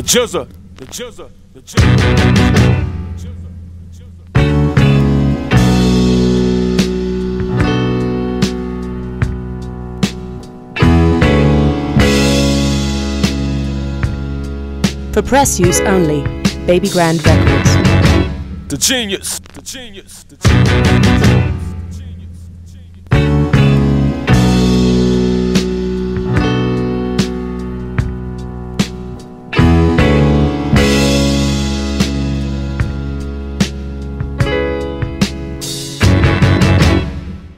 The Chizza, the Chizza, the Chizza. For press use only, Baby Grand Records. The genius, the genius, the genius.